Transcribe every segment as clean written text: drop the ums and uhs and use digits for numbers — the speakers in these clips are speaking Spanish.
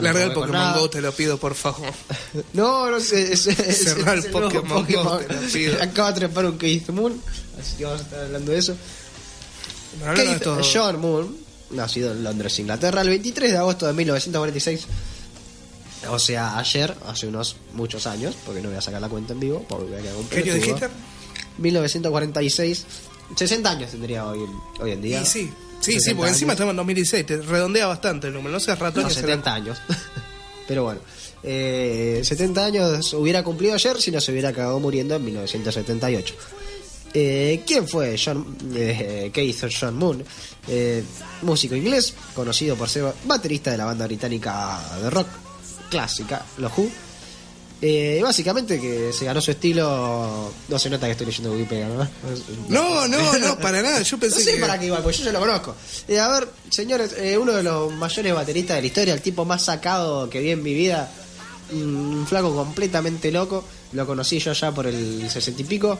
Larga el Pokémon Go, te lo pido, por favor. Cerrar el Pokémon Go, te lo pido. Acaba de trepar un Keith Moon, así que vamos a estar hablando de eso. John Moon, nacido en Londres, Inglaterra, el 23 de agosto de 1946. O sea, ayer, hace unos muchos años, porque no voy a sacar la cuenta en vivo, porque voy a quedar un pelotudo. ¿Qué año dijiste? 1946. 60 años tendría hoy en día. Y sí, porque encima estamos en 2016, te redondea bastante el número, no seas ratón. No, 70 años. Pero bueno, 70 años hubiera cumplido ayer si no se hubiera acabado muriendo en 1978. ¿Quién fue qué hizo John Moon? Músico inglés, conocido por ser baterista de la banda británica de rock clásica, The Who. Básicamente que se ganó su estilo. No se nota que estoy leyendo Wikipedia, ¿no? No, para nada. Yo pensé no sé que... para qué iba, pues yo ya lo conozco. A ver, señores, uno de los mayores bateristas de la historia, el tipo más sacado que vi en mi vida, un flaco completamente loco. Lo conocí yo ya por el 60 y pico.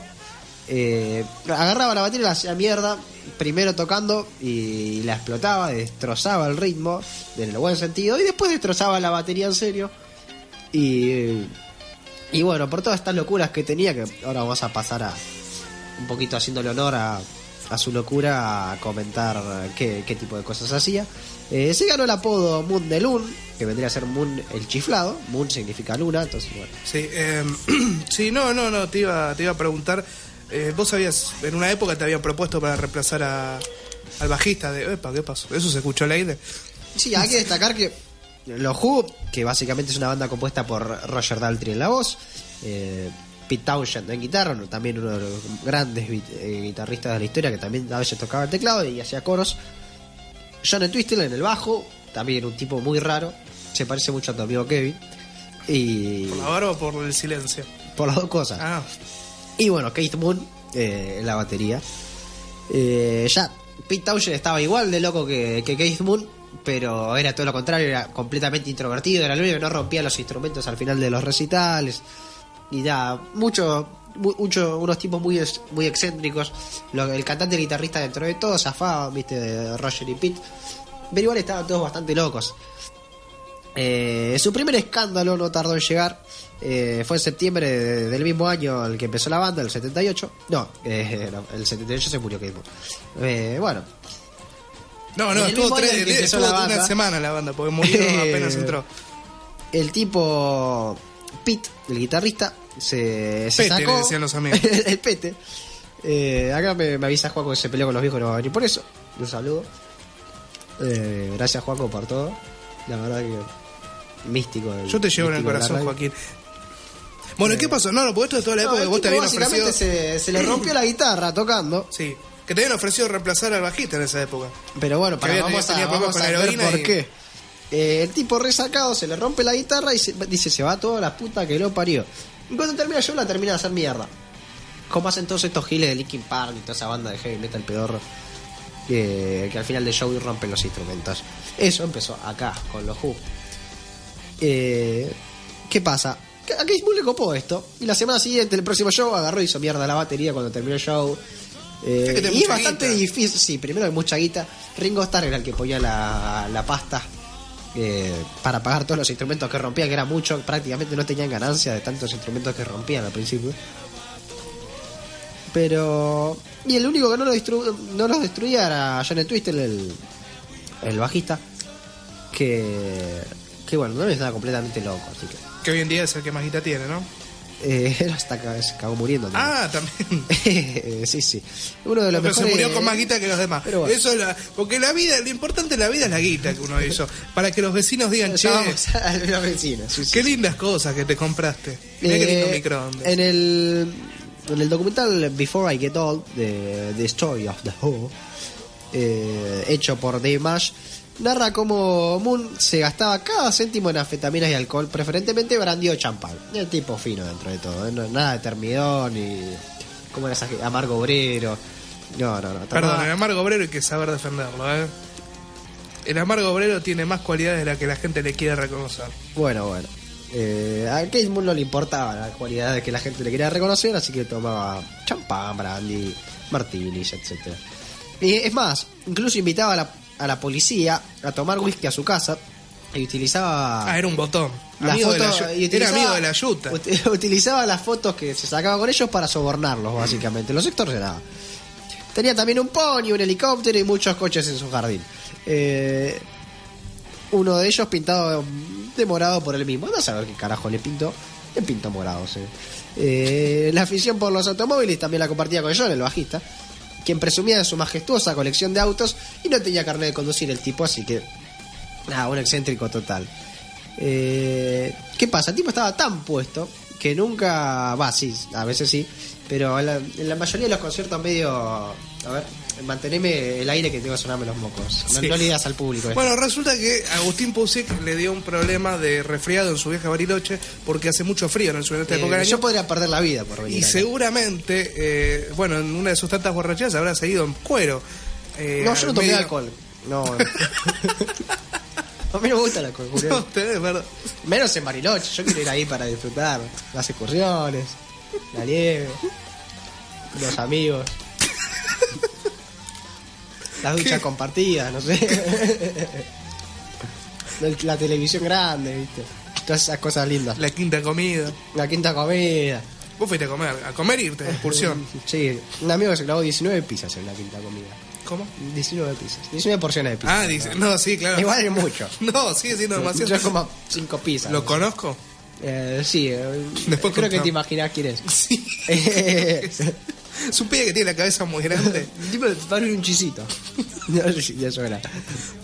Agarraba la batería y la hacía mierda, primero tocando y la explotaba, destrozaba el ritmo en el buen sentido, y después destrozaba la batería en serio. Y bueno, por todas estas locuras que tenía, que ahora vamos a pasar a un poquito haciéndole honor a su locura, a comentar qué tipo de cosas hacía. Se ganó el apodo Moon de Loon, que vendría a ser Moon el chiflado. Moon significa luna, entonces bueno. Sí, sí, no, te iba a preguntar. Vos sabías, en una época te habían propuesto para reemplazar al bajista de... Epa, ¿qué pasó? ¿Eso se escuchó al aire? Sí, hay que destacar que The Who, que básicamente es una banda compuesta por Roger Daltrey en la voz, Pete Townshend en guitarra, también uno de los grandes guitarristas de la historia, que también a veces tocaba el teclado y hacía coros. John Entwistle en el bajo, también un tipo muy raro, se parece mucho a tu amigo Kevin. Y... ¿Por la barba o por el silencio? Por las dos cosas. Ah. Y bueno, Keith Moon en la batería. Ya Pete Townshend estaba igual de loco que Keith Moon, pero era todo lo contrario, era completamente introvertido, era el único que no rompía los instrumentos al final de los recitales. Y da unos tipos muy excéntricos. El cantante y el guitarrista, dentro de todo, zafaba, viste, de Roger y Pete, pero igual estaban todos bastante locos. Su primer escándalo no tardó en llegar. Fue en septiembre del mismo año el que empezó la banda, el 78. No, el 78 se murió Keith Moon. Bueno, estuvo una semana la banda, porque murió apenas entró. El tipo Pete, el guitarrista, se sacó, le decían los amigos. El Pete. Acá me avisa Juaco que se peleó con los viejos, no va a venir por eso. Un saludo. Gracias, Juaco, por todo. La verdad que místico. Yo te llevo en el corazón, Joaquín. Bueno, ¿qué pasó? No, porque esto es toda la época que vos te habían ofrecido. Se le rompió la guitarra tocando. Sí, que te habían ofrecido reemplazar al bajista en esa época. Pero bueno, vamos a ver por qué. El tipo resacado se le rompe la guitarra y dice: se va toda la puta que lo parió. Y cuando termina, yo la termino de hacer mierda. Como hacen todos estos giles de Linkin Park y toda esa banda de heavy metal pedorro, que al final del show rompen los instrumentos. Eso empezó acá con The Who. ¿Qué pasa? A Keith Moon le copó esto, y la semana siguiente, el próximo show, agarró y hizo mierda la batería cuando terminó el show. Y es bastante difícil. Sí, primero hay mucha guita. Ringo Starr era el que ponía la pasta para pagar todos los instrumentos que rompían, que era mucho. Prácticamente no tenían ganancia de tantos instrumentos que rompían al principio. Pero... y el único que no los destruía era John Entwistle, el bajista, que bueno, no, estaba completamente loco, así que hoy en día es el que más guita tiene, ¿no? Se acabó muriendo también. Ah, también. Sí. Uno de los mejores... Pero se murió con más guita que los demás. Pero bueno. Eso porque la vida, lo importante de la vida es la guita que uno hizo. Para que los vecinos digan, vamos a los vecinos. Sí, qué lindas cosas que te compraste. Mirá qué lindo microondas. En el documental Before I Get Old, The Story of The Who, hecho por Dave Marsh, narra cómo Moon se gastaba cada céntimo en anfetaminas y alcohol, preferentemente brandy o champán. El tipo fino dentro de todo, no, nada de termidón ni... ¿Cómo era esa? Amargo obrero. No. Perdón, el amargo obrero hay que saber defenderlo, ¿eh? El amargo obrero tiene más cualidades de las que la gente le quiere reconocer. Bueno. A Keith Moon no le importaban las cualidades que la gente le quería reconocer, así que tomaba champán, brandy, martinis, etc. Y es más, incluso invitaba a la policía a tomar whisky a su casa, Y utilizaba... Ah, era un botón. Amigo foto, era amigo de la yuta. Utilizaba las fotos que se sacaba con ellos para sobornarlos, básicamente. Los extorsionaba. Tenía también un pony, un helicóptero y muchos coches en su jardín. Uno de ellos pintado de morado por él mismo. No sabe qué carajo le pintó. Le pintó morado, sí. La afición por los automóviles también la compartía con John, el bajista, quien presumía de su majestuosa colección de autos y no tenía carnet de conducir el tipo, así que... Nada, un excéntrico total. ¿Qué pasa? El tipo estaba tan puesto que nunca... Va, sí, a veces sí, pero en la mayoría de los conciertos medio... A ver, manteneme el aire que te va a sonarme los mocos. Sí. No le digas al público. Bueno, resulta que Agustín Pusic le dio un problema de resfriado en su viaje a Bariloche porque hace mucho frío en el sur en esta época del año. Yo podría perder la vida por venir. Y acá. Seguramente, bueno, en una de sus tantas borracheras habrá seguido en cuero. No, yo no tomé alcohol. No. A mí no me gusta la concurrencia. No, ustedes, perdón. Menos en Bariloche. Yo quiero ir ahí para disfrutar las excursiones, la nieve, los amigos, las duchas compartidas, no sé. La televisión grande, ¿viste? Todas esas cosas lindas. La quinta comida. Vos fuiste a comer irte de excursión. Sí, un amigo que se clavó 19 pizzas en la quinta comida. ¿Cómo? 19 pizzas. 19 porciones de pizza. Ah, dice, no, sí, claro. Igual es mucho. No, sigue siendo demasiado. Yo como 5 pizzas. ¿Lo conozco? Sí. Después creo que te imaginás quién es. Sí. Es un pibe que tiene la cabeza muy grande. Tipo, parece un chisito. Ya suena.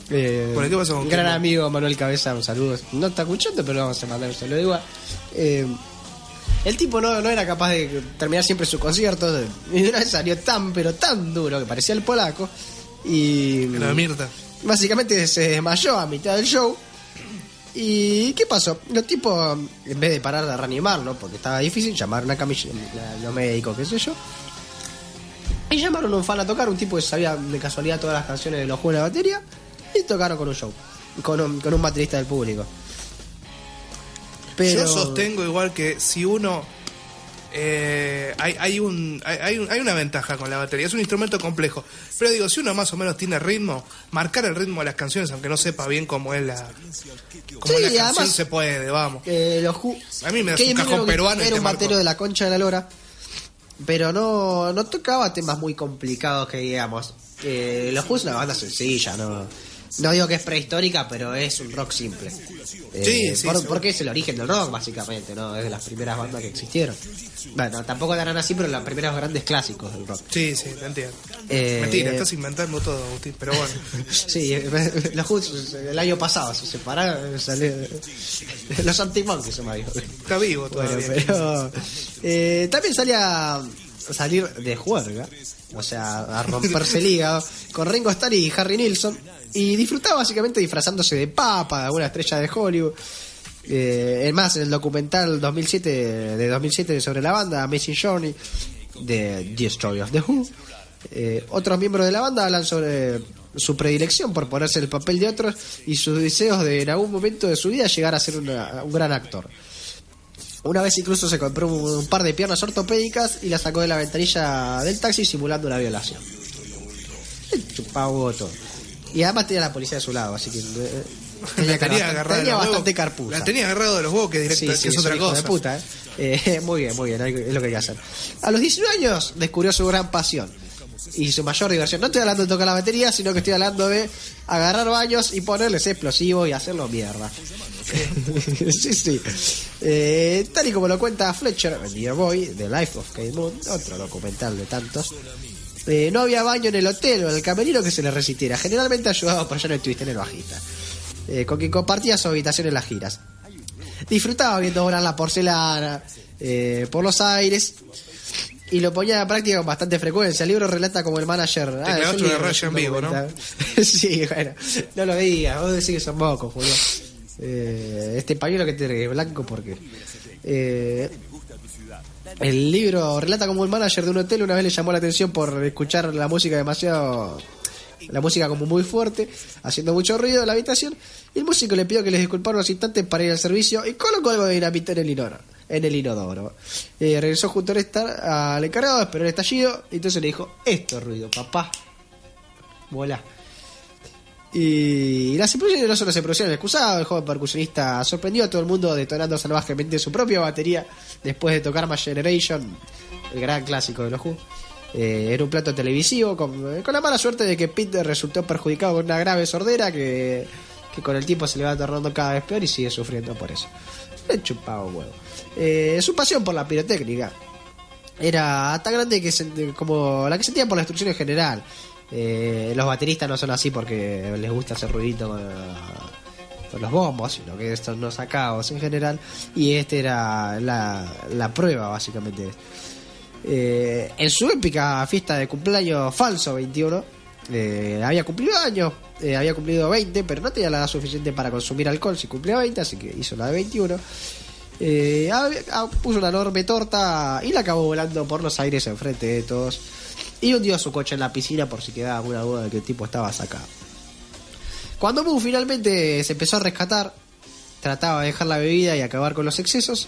Bueno, ¿qué pasó? Un gran amigo, Manuel Cabeza, un saludo. No está escuchando, pero vamos a mandar se lo digo. El tipo no era capaz de terminar siempre sus conciertos. Y de una vez salió tan, pero tan duro que parecía el polaco. Y... La Mirta. Básicamente se desmayó a mitad del show. ¿Y qué pasó? Los tipos, en vez de parar de reanimarlo, porque estaba difícil, llamaron a los médicos, qué sé yo. Y llamaron a un fan a tocar, un tipo que sabía de casualidad todas las canciones de los juegos de la batería. Y tocaron con un show, con un baterista del público. Pero... Yo sostengo igual que si uno hay una ventaja con la batería, es un instrumento complejo, pero digo, si uno más o menos tiene ritmo, marcar el ritmo de las canciones aunque no sepa bien cómo es la canción, además, se puede, vamos. Los Who, a mí me da un cajón peruano, era un batero de la concha de la lora, pero no tocaba temas muy complicados que digamos. Los Who es una banda sencilla, no digo que es prehistórica, pero es un rock simple. Sí, porque es el origen del rock, básicamente, ¿no? Es de las primeras bandas que existieron. Bueno, tampoco eran así, pero los primeros grandes clásicos del rock. Sí, te entiendo. Mentira, estás inventando todo, Agustín, pero bueno. Sí, los Who's el año pasado se separaron, salió... Los Anti-Monkeys se me dijo. Está vivo todavía. Bueno, pero... también salía... Salir de juerga, o sea, a romperse el hígado, con Ringo Starr y Harry Nilsson, y disfrutaba básicamente disfrazándose de papa, de alguna estrella de Hollywood. Es más, en el documental 2007 sobre la banda, Amazing Journey, de The Story of The Who, otros miembros de la banda hablan sobre su predilección por ponerse el papel de otros y sus deseos de en algún momento de su vida llegar a ser un gran actor. Una vez incluso se compró un par de piernas ortopédicas y las sacó de la ventanilla del taxi simulando una violación. Chupaba huevo todo. Y además tenía la policía de su lado, así que... tenía bastante carpusa. La tenía agarrado de los boques directamente, sí, que es otra cosa. De puta, ¿eh? Muy bien, es lo que hay que hacer. A los 19 años descubrió su gran pasión y su mayor diversión. No estoy hablando de tocar la batería, sino que estoy hablando de agarrar baños y ponerles explosivos y hacerlo mierda. Sí. Tal y como lo cuenta Fletcher en Dear Boy, The Life of Keith Moon, otro documental de tantos, no había baño en el hotel o en el camerino que se le resistiera, generalmente ayudado por John Entwistle, el bajista, con quien compartía su habitación en las giras. Disfrutaba viendo volar la porcelana por los aires y lo ponía en práctica con bastante frecuencia. El libro relata como el manager... Te una raya en vivo, ¿no? Sí, bueno, no lo veía. Vos decís que son mocos, Julio. Este pañuelo que tiene blanco, porque el libro relata como el manager de un hotel una vez le llamó la atención por escuchar la música como muy fuerte, haciendo mucho ruido en la habitación, y el músico le pidió que les disculpara unos instantes para ir al servicio y colocó algo de dinamita en el inodoro. Regresó junto al encargado, esperó el estallido y entonces le dijo: esto es ruido, papá, volá. Y las explosiones no solo se producieron en el excusado, el joven percusionista sorprendió a todo el mundo detonando salvajemente su propia batería después de tocar My Generation, el gran clásico de los Who. Era un plato televisivo con la mala suerte de que Pete resultó perjudicado con una grave sordera que con el tiempo se le va tornando cada vez peor y sigue sufriendo por eso. Le chupaba un huevo. Su pasión por la pirotécnica era tan grande que como la que sentía por la destrucción en general. Los bateristas no son así porque les gusta hacer ruidito con los bombos, sino que estos no sacados en general, y este era la prueba básicamente. En su épica fiesta de cumpleaños falso 21, había cumplido años, había cumplido 20, pero no tenía la edad suficiente para consumir alcohol si cumplía 20, así que hizo la de 21. Puso una enorme torta y la acabó volando por los aires enfrente de todos. Y hundió su coche en la piscina por si quedaba alguna duda de que el tipo estaba sacado. Cuando Moon finalmente se empezó a rescatar, trataba de dejar la bebida y acabar con los excesos.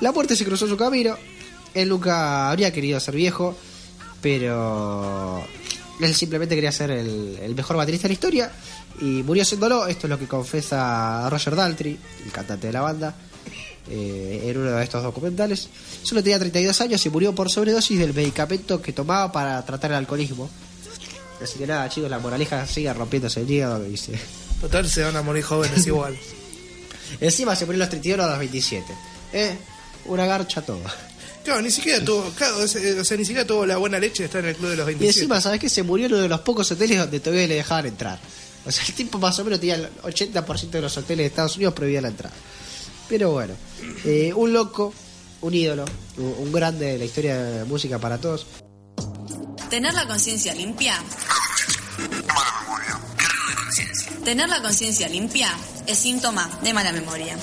La muerte se cruzó en su camino. Él nunca habría querido ser viejo, pero él simplemente quería ser el mejor baterista de la historia y murió siéndolo. Esto es lo que confesa Roger Daltrey, el cantante de la banda, en uno de estos documentales. Solo tenía 32 años y murió por sobredosis del medicamento que tomaba para tratar el alcoholismo. Así que nada, chicos, la moraleja sigue rompiéndose el hígado. Total, se van a morir jóvenes igual. Encima se murió a los 31 o a los 27. Una garcha toda. Claro, ni siquiera tuvo la buena leche de estar en el club de los 27. Y encima, ¿sabés qué? Se murió en uno de los pocos hoteles donde todavía le dejaban entrar. O sea, el tipo más o menos tenía el 80% de los hoteles de Estados Unidos prohibía la entrada. Pero bueno, un loco, un ídolo, un grande de la historia de música para todos. Tener la conciencia limpia. Mala memoria. Tener la conciencia limpia es síntoma de mala memoria.